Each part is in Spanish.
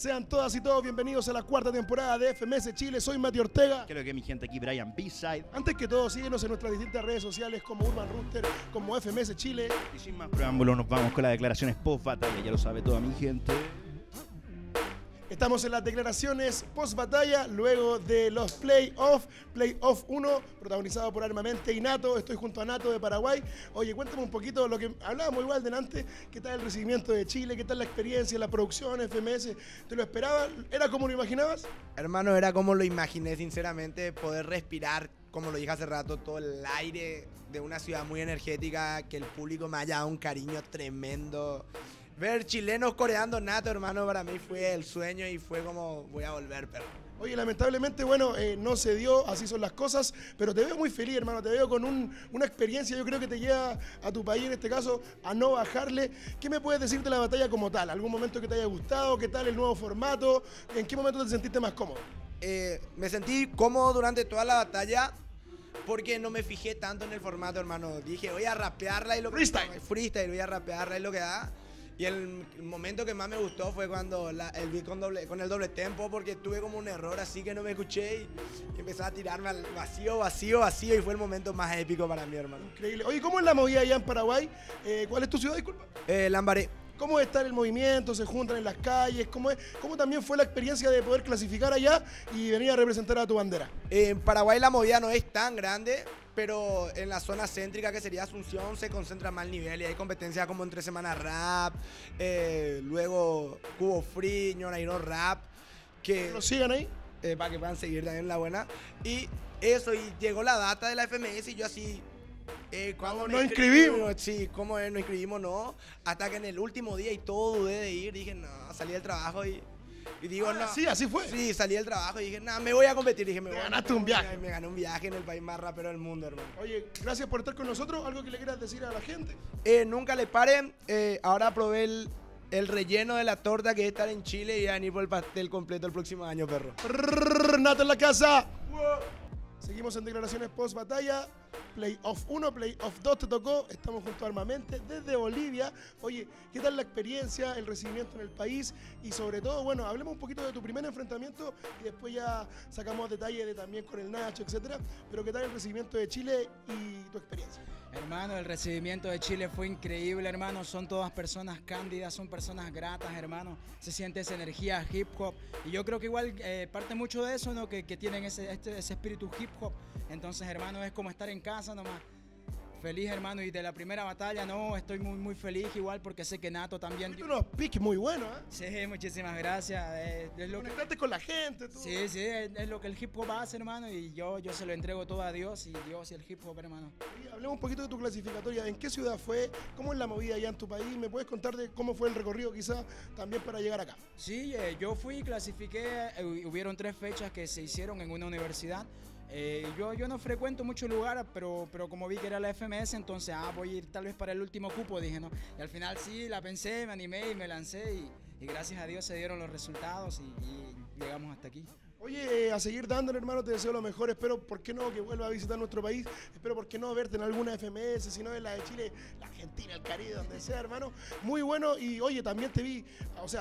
Sean todas y todos bienvenidos a la cuarta temporada de FMS Chile. Soy Mati Ortega. Creo que mi gente aquí, Brian B-Side. Antes que todo, síguenos en nuestras distintas redes sociales como Urban Roosters, como FMS Chile. Y sin más preámbulos, nos vamos con las declaraciones post-batalla. Ya lo sabe toda mi gente. Estamos en las declaraciones post-batalla, luego de los playoffs. Playoff 1, protagonizado por Armamente y Nato. Estoy junto a Nato de Paraguay. Oye, cuéntame un poquito lo que hablábamos igual delante. ¿Qué tal el recibimiento de Chile? ¿Qué tal la experiencia, la producción, FMS? ¿Te lo esperabas? ¿Era como lo imaginabas? Hermano, era como lo imaginé, sinceramente. Poder respirar, como lo dije hace rato, todo el aire de una ciudad muy energética, que el público me haya dado un cariño tremendo. Ver chilenos coreando Nato, hermano, para mí fue el sueño y fue como voy a volver, perro. Oye, lamentablemente, bueno, no se dio, así son las cosas, pero te veo muy feliz, hermano, te veo con una experiencia, yo creo que te lleva a tu país, en este caso, a no bajarle. ¿Qué me puedes decir de la batalla como tal? ¿Algún momento que te haya gustado? ¿Qué tal el nuevo formato? ¿En qué momento te sentiste más cómodo? Me sentí cómodo durante toda la batalla, porque no me fijé tanto en el formato, hermano. Dije, voy a rapearla y lo que freestyle. Freestyle, voy a rapearla y lo que da. Y el momento que más me gustó fue cuando el beat con el doble tempo, porque tuve como un error así que no me escuché y empezó a tirarme al vacío y fue el momento más épico para mí, hermano. Increíble. Oye, ¿cómo es la movida allá en Paraguay? ¿Cuál es tu ciudad, disculpa? Lambaré. ¿Cómo está el movimiento? ¿Se juntan en las calles? ¿Cómo también fue la experiencia de poder clasificar allá y venir a representar a tu bandera? En Paraguay la movida no es tan grande, pero en la zona céntrica, que sería Asunción, se concentra más el nivel y hay competencias como entre Semanas Rap, luego Cubo Free, Ñoñairo Rap. Que nos sigan ahí. Para que puedan seguir también la buena. Y eso, y llegó la data de la FMS y yo así... no inscribimos. Sí, como no inscribimos, no. Hasta que en el último día y todo dudé de ir, dije, no, salí del trabajo y digo, no. Sí, así fue. Sí, salí del trabajo y dije, no, me voy a competir. Dije, me voy. Ganaste un viaje. Me gané un viaje en el país más rapero del mundo, hermano. Oye, gracias por estar con nosotros. ¿Algo que le quieras decir a la gente? Nunca le paren. Ahora probé el relleno de la torta, que es estar en Chile, y voy a venir por el pastel completo el próximo año, perro. Nato en la casa. Seguimos en declaraciones post-batalla. Playoff 1, Playoff 2 te tocó. Estamos junto a Armamente desde Bolivia. Oye, ¿qué tal la experiencia, el recibimiento en el país? Y sobre todo, bueno, hablemos un poquito de tu primer enfrentamiento y después ya sacamos detalles de también con el Nacho, etcétera. Pero ¿qué tal el recibimiento de Chile y tu experiencia? Hermano, el recibimiento de Chile fue increíble, hermano. Son todas personas cándidas, son personas gratas, hermano. Se siente esa energía hip hop. Y yo creo que igual parte mucho de eso, ¿no? Que tienen ese espíritu hip hop. Entonces, hermano, es como estar en casa nomás. Feliz, hermano. Y de la primera batalla, no, estoy muy, muy feliz igual, porque sé que Nato también... Tuviste unos picks muy buenos, ¿eh? Sí, muchísimas gracias. Conectarte con la gente. Tú. Sí, sí, es lo que el hip hop hace, hermano, y yo se lo entrego todo a Dios y el hip hop, hermano. Y hablemos un poquito de tu clasificatoria. ¿En qué ciudad fue? ¿Cómo es la movida allá en tu país? ¿Me puedes contar de cómo fue el recorrido quizás también para llegar acá? Sí, yo fui y clasifiqué. Hubieron 3 fechas que se hicieron en una universidad. Yo no frecuento mucho lugar, pero como vi que era la FMS, entonces voy a ir tal vez para el último cupo, dije, ¿no? Y al final sí, la pensé, me animé y me lancé y gracias a Dios se dieron los resultados y llegamos hasta aquí. Oye, a seguir dándole, hermano, te deseo lo mejor. Espero, ¿por qué no?, que vuelvas a visitar nuestro país. Espero, ¿por qué no?, verte en alguna FMS, si no en la de Chile, la Argentina, el Caribe, donde sea, hermano. Muy bueno. Y oye, también te vi,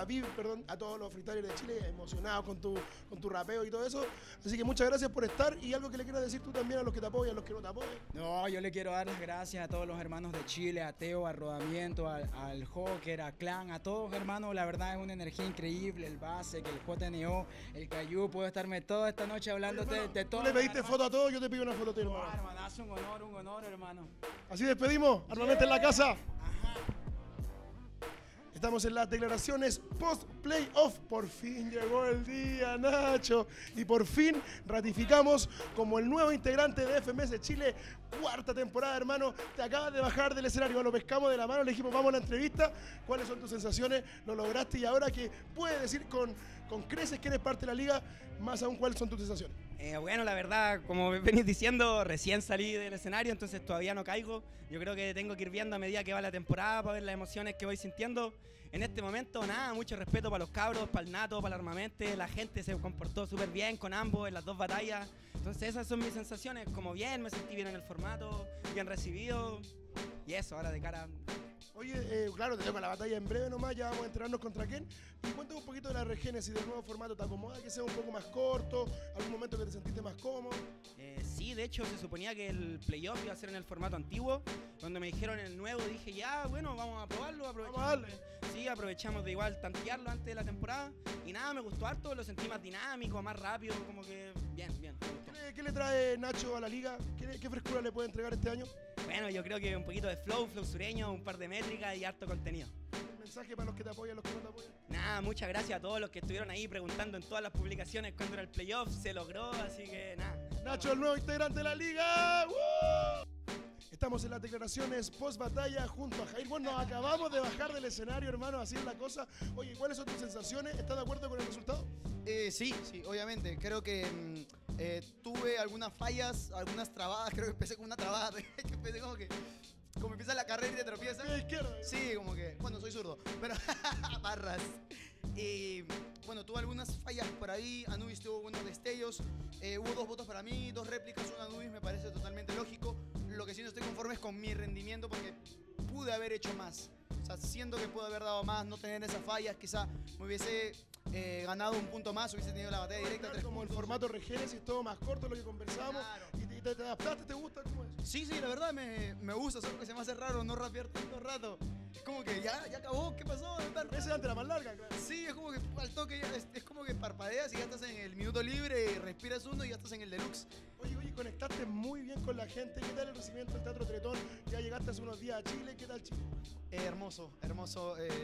vi a todos los freestylers de Chile emocionados con tu rapeo y todo eso. Así que muchas gracias por estar. Y algo que le quieras decir tú también a los que te apoyan, a los que no te apoyan. No, yo le quiero dar las gracias a todos los hermanos de Chile, a Teo, a Rodamiento, al Joker, a Klan, a todos, hermanos. La verdad es una energía increíble. El Basek, el JNO, el Cayú, estarme toda esta noche hablando. Oye, hermano, de todo. ¿Tú le pediste foto a todos? Yo te pido una foto a ti, hermano. Oh, hermanazo, un honor, hermano. Así despedimos. Armamente en la casa. Ajá. Estamos en las declaraciones post-playoff. Por fin llegó el día, Nacho. Y por fin ratificamos como el nuevo integrante de FMS Chile. Cuarta temporada, hermano. Te acabas de bajar del escenario. Lo pescamos de la mano, le dijimos, vamos a la entrevista. ¿Cuáles son tus sensaciones? Lo lograste y ahora que puedes decir con creces que eres parte de la liga, más aún, ¿cuáles son tus sensaciones? Bueno, la verdad, como venís diciendo, recién salí del escenario, entonces todavía no caigo. Yo creo que tengo que ir viendo a medida que va la temporada para ver las emociones que voy sintiendo. En este momento, nada, mucho respeto para los cabros, para el Nato, para el Armamente. La gente se comportó súper bien con ambos en las dos batallas. Entonces esas son mis sensaciones, como bien, me sentí bien en el formato, bien recibido. Y eso, ahora de cara... Oye, claro, tenemos la batalla en breve nomás, ya vamos a enterarnos contra quién. Y cuéntame un poquito de la Regénesis, del nuevo formato. ¿Te acomoda que sea un poco más corto? ¿Algún momento que te sentiste más cómodo? Sí, de hecho se suponía que el playoff iba a ser en el formato antiguo. Cuando me dijeron el nuevo dije, ya, bueno, vamos a probarlo, aprovechamos. Vamos a darle. Sí, aprovechamos de igual tantearlo antes de la temporada. Y nada, me gustó harto, lo sentí más dinámico, más rápido, como que bien, bien. ¿Qué le trae Nacho a la liga? ¿Qué frescura le puede entregar este año? Bueno, yo creo que un poquito de flow sureño, un par de métricas y harto contenido. ¿El mensaje para los que te apoyan, los que no te apoyan? Nada, muchas gracias a todos los que estuvieron ahí preguntando en todas las publicaciones cuándo era el playoff, se logró, así que nada. Nacho, el nuevo integrante de la liga. ¡Woo! Estamos en las declaraciones post-batalla junto a Jair Wong. Nos acabamos de bajar del escenario, hermano, así es la cosa. Oye, ¿cuáles son tus sensaciones? ¿Estás de acuerdo con el resultado? Sí, obviamente. Creo que tuve algunas fallas, algunas trabadas. Creo que empecé con una trabada. Empecé como que... Como empieza la carrera y te tropiezas. Sí, como que... Bueno, soy zurdo. Pero... Barras. Bueno, tuve algunas fallas por ahí. Anubis tuvo buenos destellos. Hubo 2 votos para mí, 2 réplicas. Una Anubis me parece totalmente lógico. Lo que sí no estoy conforme es con mi rendimiento porque pude haber hecho más. O sea, siento que pude haber dado más, no tener esas fallas. Quizá me hubiese ganado un punto más, hubiese tenido la batalla directa. Como puntos. El formato Regénesis, todo más corto, lo que conversamos. Claro. ¿Y te adaptaste? ¿Te gusta? ¿Cómo es? Sí, la verdad me gusta. Solo que se me hace raro no rapear tanto rato. Es como que ya acabó, ¿qué pasó? Esa era la más larga, claro. Sí, es como que al toque, es como que parpadeas y ya estás en el minuto libre, respiras uno y ya estás en el deluxe. Oye, conectaste muy bien con la gente. ¿Qué tal el recibimiento del Teatro Tretón? Ya llegaste hace unos días a Chile, ¿qué tal Chile? Hermoso.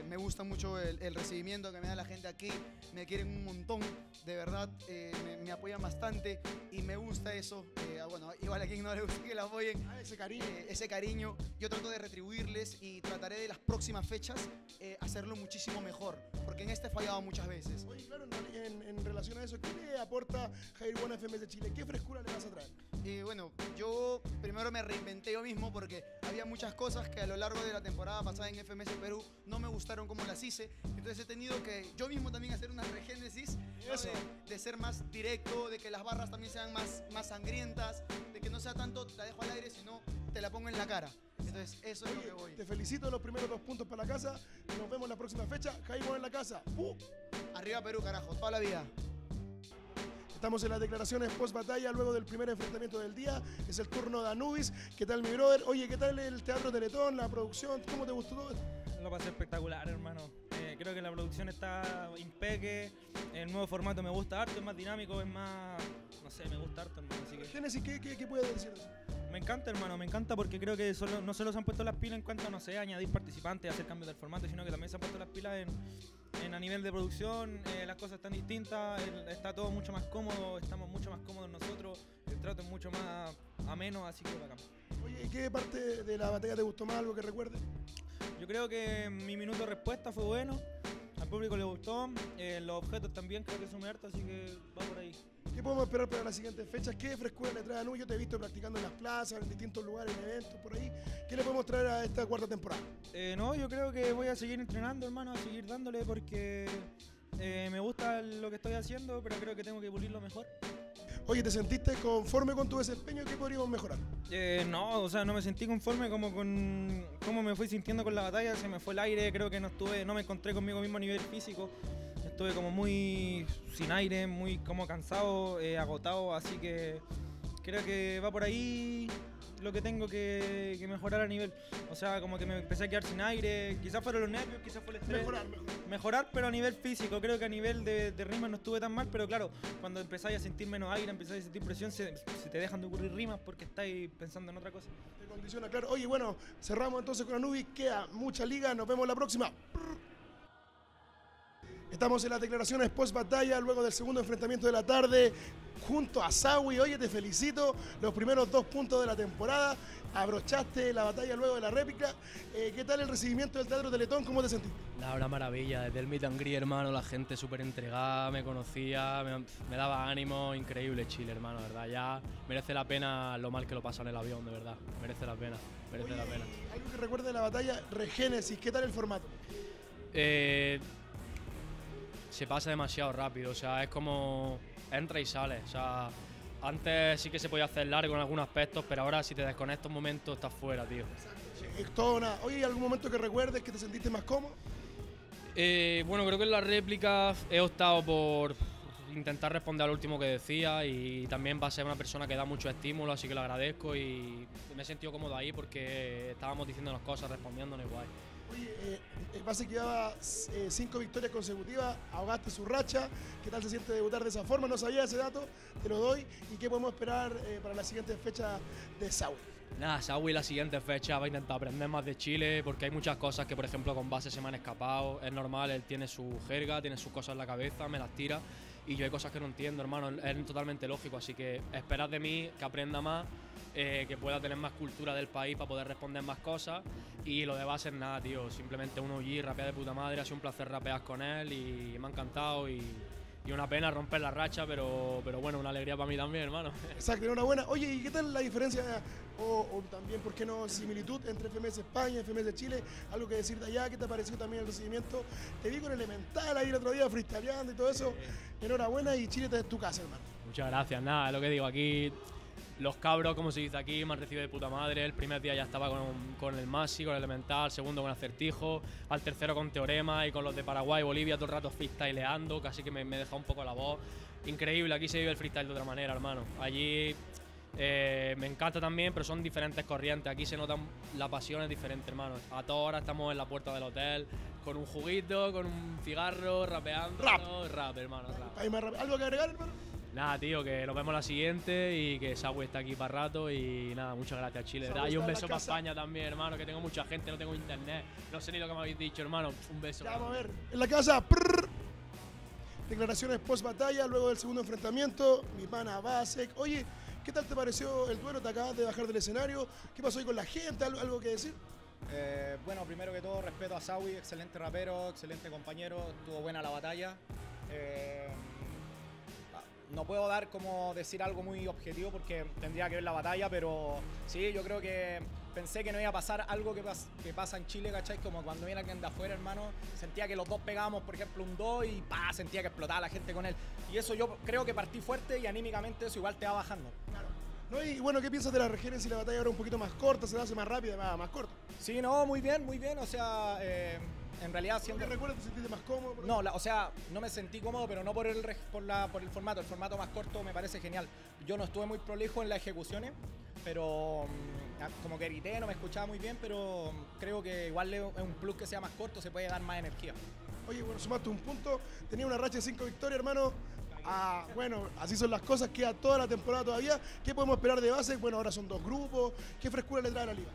Me gusta mucho el recibimiento que me da la gente aquí. Me quieren un montón, de verdad, me apoyan bastante y me gusta eso. Bueno, igual a quien no le gusta que la apoyen. Ese cariño. Yo trato de retribuirles y trataré de las próximas fechas hacerlo muchísimo mejor, porque en este he fallado muchas veces. Oye, claro, en relación a eso, ¿qué le aporta Jair Wong a FMS Chile? ¿Qué frescura le vas a traer? Bueno, yo primero me reinventé yo mismo porque había muchas cosas que a lo largo de la temporada pasada en FMS Perú no me gustaron como las hice, entonces he tenido que yo mismo también hacer una regénesis, ¿no? de ser más directo, de que las barras también sean más sangrientas, de que no sea tanto te la dejo al aire, sino te la pongo en la cara. Entonces, eso es lo que voy. Te felicito, los primeros 2 puntos para la casa. Nos vemos la próxima fecha. Caímos en la casa. Arriba Perú, carajo. Toda la vida. Estamos en las declaraciones post-batalla, luego del primer enfrentamiento del día. Es el turno de Anubis. ¿Qué tal, mi brother? Oye, ¿qué tal el Teatro Teletón, la producción? ¿Cómo te gustó todo? Lo pasé espectacular, hermano. Creo que la producción está impeque. El nuevo formato me gusta harto, es más dinámico, es más... No sé, me gusta harto, hermano. Así que... Génesis, ¿qué puedes decir? Me encanta, hermano, me encanta porque creo que no solo se han puesto las pilas en cuanto a, no sé, añadir participantes, hacer cambios del formato, sino que también se han puesto las pilas a nivel de producción. Las cosas están distintas, está todo mucho más cómodo, estamos mucho más cómodos nosotros, el trato es mucho más ameno, así que bacán. Oye, ¿y qué parte de la batalla te gustó más, algo que recuerdes? Yo creo que mi minuto de respuesta fue bueno, al público le gustó, los objetos también creo que son hartos, así que va por ahí. ¿Qué podemos esperar para las siguientes fechas? ¿Qué frescura le trae a Nubis? Yo te he visto practicando en las plazas, en distintos lugares, en eventos, por ahí. ¿Qué le podemos traer a esta 4ª temporada? No, yo creo que voy a seguir entrenando, hermano, a seguir dándole porque me gusta lo que estoy haciendo, pero creo que tengo que pulirlo mejor. Oye, ¿te sentiste conforme con tu desempeño? ¿Qué podríamos mejorar? No, o sea, no me sentí conforme como con cómo me fui sintiendo con la batalla. Se me fue el aire, creo que no me encontré conmigo mismo a nivel físico. Estuve como muy sin aire, muy como cansado, agotado, así que creo que va por ahí lo que tengo que mejorar a nivel. O sea, como que me empecé a quedar sin aire, quizás fueron los nervios, quizás fue el estrés. Mejorar, pero a nivel físico, creo que a nivel de rimas no estuve tan mal, pero claro, cuando empezáis a sentir menos aire, empezáis a sentir presión, se te dejan de ocurrir rimas porque estáis pensando en otra cosa. Te condiciona, claro. Oye, bueno, cerramos entonces con Anubis, queda mucha liga, nos vemos la próxima. Estamos en las declaraciones post-batalla, luego del segundo enfrentamiento de la tarde, junto a Sawi. Oye, te felicito, los primeros 2 puntos de la temporada, abrochaste la batalla luego de la réplica. ¿Qué tal el recibimiento del Teatro Teletón? ¿Cómo te sentiste? Una maravilla, desde el meet and greet, hermano, la gente súper entregada, me conocía, me daba ánimo, increíble Chile, hermano, de verdad, ya merece la pena lo mal que lo pasan en el avión, de verdad, merece la pena, merece la pena. Algo que recuerde de la batalla, Regénesis, ¿qué tal el formato? Se pasa demasiado rápido, o sea, es como entra y sale, o sea, Antes sí que se podía hacer largo en algunos aspectos, pero ahora si te desconectas un momento estás fuera, tío. Exacto. Oye, ¿hay algún momento que recuerdes que te sentiste más cómodo? Bueno, creo que en las réplicas he optado por intentar responder al último que decía, y también va a ser una persona que da mucho estímulo, así que le agradezco y me he sentido cómodo ahí porque estábamos diciéndonos cosas, respondiéndonos igual. Oye, el Basek llevaba 5 victorias consecutivas, ahogaste su racha. ¿Qué tal se siente debutar de esa forma? No sabía ese dato, te lo doy. ¿Y qué podemos esperar para la siguiente fecha de Sawi? Nada, Sawi la siguiente fecha va a intentar aprender más de Chile, porque hay muchas cosas que, por ejemplo, con Basek se me han escapado. Es normal, él tiene su jerga, tiene sus cosas en la cabeza, me las tira, y yo hay cosas que no entiendo, hermano, es totalmente lógico. Así que esperad de mí que aprenda más, que pueda tener más cultura del país para poder responder más cosas. Y lo de Basek, nada, tío, simplemente un OG, rapear de puta madre, ha sido un placer rapear con él y me ha encantado. Y una pena romper la racha, pero bueno, una alegría para mí también, hermano. Exacto, enhorabuena. Oye, ¿y qué tal la diferencia o también, por qué no, similitud entre FMS España y FMS Chile? Algo que decir de allá, ¿qué te pareció también el recibimiento? Te vi con Elemental ahí el otro día, freestyleando y todo eso. Enhorabuena, y Chile es tu casa, hermano. Muchas gracias, nada, es lo que digo, aquí los cabros, como se dice aquí, me han recibido de puta madre. El primer día ya estaba con el Masi, con el Elemental, segundo con Acertijo, al tercero con Teorema y con los de Paraguay y Bolivia todo el rato freestyleando, casi que me deja un poco la voz. Increíble, aquí se vive el freestyle de otra manera, hermano. Allí me encanta también, pero son diferentes corrientes. Aquí se notan, la pasión es diferente, hermano. A todas horas estamos en la puerta del hotel, con un juguito, con un cigarro, rapeando. Rap, hermano, rap. ¿Algo que agregar, hermano? Nada, tío, que nos vemos la siguiente y que Sawi está aquí para rato. Y nada, muchas gracias, Chile. Y un beso para España también, hermano, que tengo mucha gente, no tengo internet. No sé ni lo que me habéis dicho, hermano. Un beso. Ya, vamos a ver. En la casa. Prrr. Declaraciones post batalla, luego del segundo enfrentamiento. Mi pana Basek. Oye, ¿qué tal te pareció el duelo? Te acabas de bajar del escenario. ¿Qué pasó hoy con la gente? ¿Algo que decir? Bueno, primero que todo, respeto a Sawi. Excelente rapero, excelente compañero. Estuvo buena la batalla. No puedo dar como decir algo muy objetivo porque tendría que ver la batalla, pero sí, yo creo que pensé que no iba a pasar algo que pasa en Chile, ¿cachai? Como cuando viene alguien de afuera, hermano, sentía que los dos pegábamos, por ejemplo, un 2 y ¡pah! Sentía que explotaba la gente con él. Y eso yo creo que partí fuerte y anímicamente eso igual te va bajando. Claro. No, y bueno, ¿qué piensas de las regiones si la batalla era un poquito más corta, se la hace más rápida, más corta? Sí, no, muy bien, muy bien, o sea... en realidad siempre... ¿Recuerdas que te sentiste más cómodo? No, o sea, no me sentí cómodo, pero no por el formato. El formato más corto me parece genial. Yo no estuve muy prolijo en las ejecuciones, pero como que grité, no me escuchaba muy bien, pero creo que igual es un plus que sea más corto, se puede dar más energía. Oye, bueno, sumaste un punto, tenía una racha de 5 victorias, hermano. Ah, bueno, así son las cosas, queda toda la temporada todavía. ¿Qué podemos esperar de Basek? Bueno, ahora son 2 grupos. ¿Qué frescura le trae a la liga?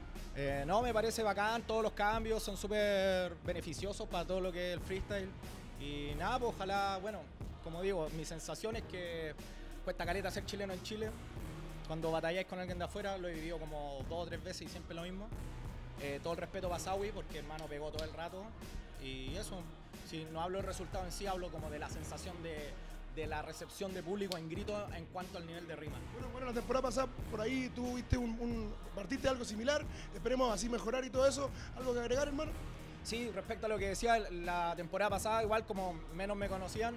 No, me parece bacán, todos los cambios son súper beneficiosos para todo lo que es el freestyle. Y nada, pues ojalá, bueno, como digo, mi sensación es que cuesta caleta ser chileno en Chile. Cuando batalláis con alguien de afuera, lo he vivido como 2 o 3 veces y siempre lo mismo. Todo el respeto para Sawi porque hermano pegó todo el rato. Y eso, si no hablo del resultado en sí, hablo como de la sensación de la recepción de público en grito en cuanto al nivel de rima. Bueno, la temporada pasada por ahí tú viste partiste algo similar, esperemos así mejorar y todo eso. ¿Algo que agregar, hermano? Sí, respecto a lo que decía la temporada pasada, igual como menos me conocían,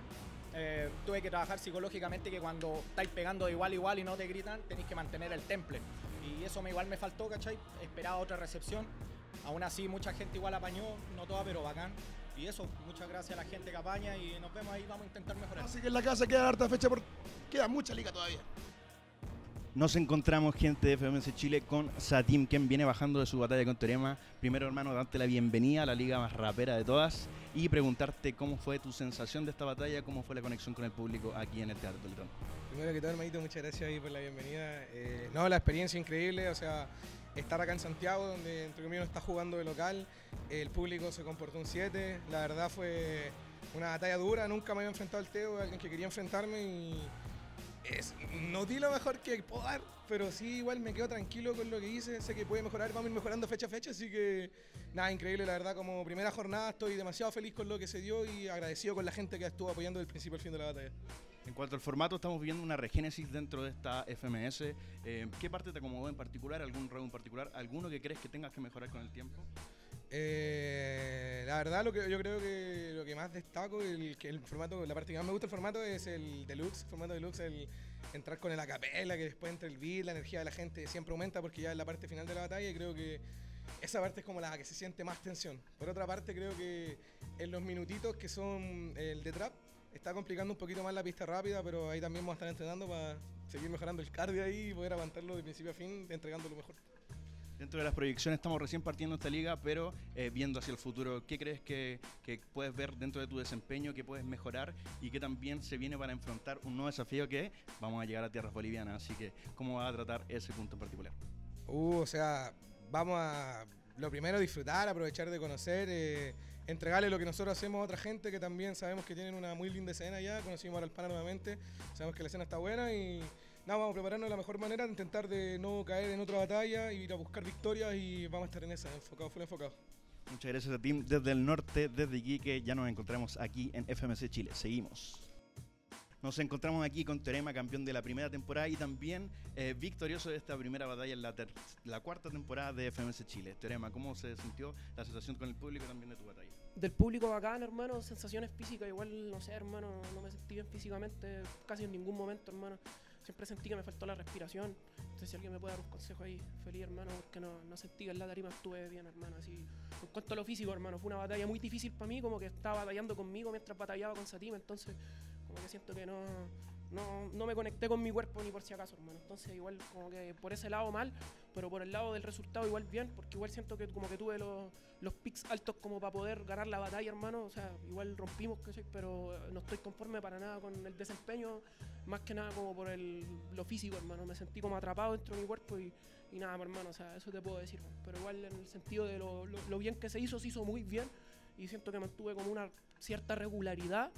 tuve que trabajar psicológicamente que cuando estáis pegando de igual a igual y no te gritan, tenéis que mantener el temple. Y eso igual me faltó, ¿cachai? Esperaba otra recepción. Aún así, mucha gente igual apañó, no toda, pero bacán. Y eso, muchas gracias a la gente que apaña y nos vemos ahí, vamos a intentar mejorar. Así que en la casa queda harta fecha, queda mucha liga todavía. Nos encontramos, gente de FMS Chile, con Satim, quien viene bajando de su batalla con Teorema. Primero, hermano, darte la bienvenida a la liga más rapera de todas y preguntarte cómo fue tu sensación de esta batalla, cómo fue la conexión con el público aquí en el Teatro Tretón. Primero que todo, hermanito, muchas gracias ahí por la bienvenida. No, la experiencia increíble, o sea... Estar acá en Santiago, donde entre comillas está jugando de local, el público se comportó un 7, la verdad fue una batalla dura, nunca me había enfrentado al Teo, alguien que quería enfrentarme y no di lo mejor que puedo dar, pero sí igual me quedo tranquilo con lo que hice, sé que puede mejorar, vamos a ir mejorando fecha a fecha, así que nada, increíble, la verdad como primera jornada estoy demasiado feliz con lo que se dio y agradecido con la gente que estuvo apoyando del principio al fin de la batalla. En cuanto al formato, estamos viviendo una regénesis dentro de esta FMS. ¿Qué parte te acomodó en particular? ¿Algún round en particular? ¿Alguno que crees que tengas que mejorar con el tiempo? La verdad, yo creo que lo que más destaco, el formato, la parte que más me gusta el formato es el deluxe, el entrar con el acapella, que después entre el beat, la energía de la gente siempre aumenta porque ya es la parte final de la batalla y creo que esa parte es como la que se siente más tensión. Por otra parte, creo que en los minutitos que son el de trap, está complicando un poquito más la pista rápida, pero ahí también vamos a estar entrenando para seguir mejorando el cardio ahí y poder aguantarlo de principio a fin, entregando lo mejor. Dentro de las proyecciones estamos recién partiendo esta liga, pero viendo hacia el futuro, ¿qué crees que puedes ver dentro de tu desempeño, que puedes mejorar y que también se viene para enfrentar un nuevo desafío que vamos a llegar a tierras bolivianas? Así que, ¿cómo vas a tratar ese punto en particular? O sea, vamos a, lo primero, disfrutar, aprovechar de conocer, entregarle lo que nosotros hacemos a otra gente que también sabemos que tienen una muy linda escena ya, conocimos ahora al pana nuevamente, sabemos que la escena está buena y... Nada, vamos a prepararnos de la mejor manera, intentar de no caer en otra batalla, ir a buscar victorias y vamos a estar en esa, full enfocado. Muchas gracias a Tim desde el norte, desde Iquique, ya nos encontramos aquí en FMS Chile, seguimos. Nos encontramos aquí con Teorema, campeón de la primera temporada y también victorioso de esta primera batalla en la cuarta temporada de FMS Chile. Teorema, ¿cómo se sintió la sensación con el público también de tu batalla? Del público bacán, hermano, sensaciones físicas, igual no sé, hermano, no me sentí bien físicamente casi en ningún momento, hermano. Siempre sentí que me faltó la respiración, entonces si alguien me puede dar un consejo ahí, feliz hermano, porque no sentí que en la tarima estuve bien, hermano, así. En cuanto a lo físico, hermano, fue una batalla muy difícil para mí, como que estaba batallando conmigo mientras batallaba con Satim, entonces como que siento que no me conecté con mi cuerpo ni por si acaso, hermano. Entonces igual como que por ese lado mal, pero por el lado del resultado igual bien, porque igual siento que como que tuve los picks altos como para poder ganar la batalla, hermano. O sea, igual rompimos, pero no estoy conforme para nada con el desempeño, más que nada como por lo físico, hermano. Me sentí como atrapado dentro de mi cuerpo y nada, hermano, o sea, eso te puedo decir. Pero igual en el sentido de lo bien que se hizo muy bien y siento que mantuve como una cierta regularidad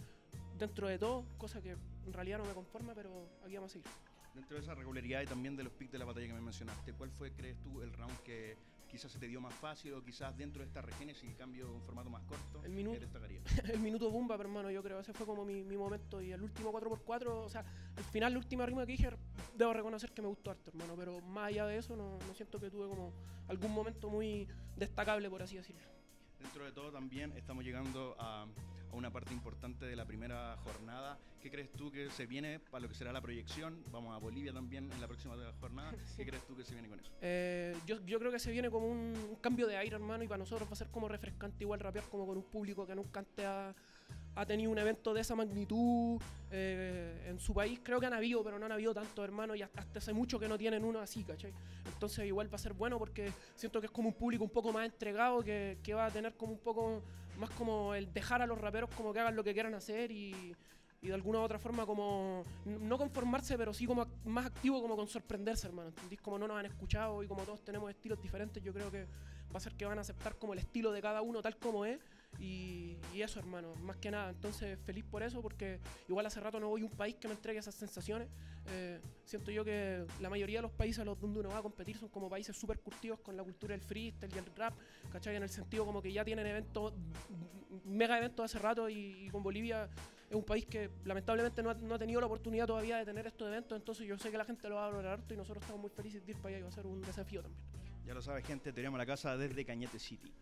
dentro de todo, cosa que en realidad no me conforma, pero aquí vamos a seguir. Dentro de esa regularidad y también de los picks de la batalla que me mencionaste, ¿cuál fue, crees tú, el round que quizás se te dio más fácil o quizás dentro de esta regénesis y cambio un formato más corto? El minuto, el minuto bomba, hermano, yo creo, ese fue como mi momento y el último 4×4, o sea, al final la última rima que dije, debo reconocer que me gustó harto, hermano, pero más allá de eso no siento que tuve como algún momento muy destacable, por así decirlo. Dentro de todo también estamos llegando a una parte importante de la primera jornada. ¿Qué crees tú que se viene para lo que será la proyección? Vamos a Bolivia también en la próxima jornada. ¿Qué crees tú que se viene con eso? Yo creo que se viene como un cambio de aire, hermano, y para nosotros va a ser como refrescante igual rapear como con un público que nunca antes ha tenido un evento de esa magnitud en su país. Creo que han habido, pero no han habido tanto, hermano, y hasta hace mucho que no tienen uno así, ¿cachai? Entonces igual va a ser bueno porque siento que es como un público un poco más entregado, que va a tener como un poco más como el dejar a los raperos como que hagan lo que quieran hacer y de alguna u otra forma como no conformarse, pero sí como más activo, como con sorprenderse, hermano, ¿entendís? Como no nos han escuchado y como todos tenemos estilos diferentes, yo creo que va a ser que van a aceptar como el estilo de cada uno tal como es y eso, hermano, más que nada. Entonces feliz por eso, porque igual hace rato no voy a un país que me entregue esas sensaciones. Siento yo que la mayoría de los países a los donde uno va a competir son como países súper curtidos con la cultura del freestyle y el rap, ¿cachai? En el sentido como que ya tienen eventos, mega eventos hace rato y con Bolivia es un país que lamentablemente no ha tenido la oportunidad todavía de tener estos eventos, entonces yo sé que la gente lo va a valorar harto y nosotros estamos muy felices de ir para allá y va a ser un desafío también. Ya lo sabes, gente, tenemos la casa desde Cañete City.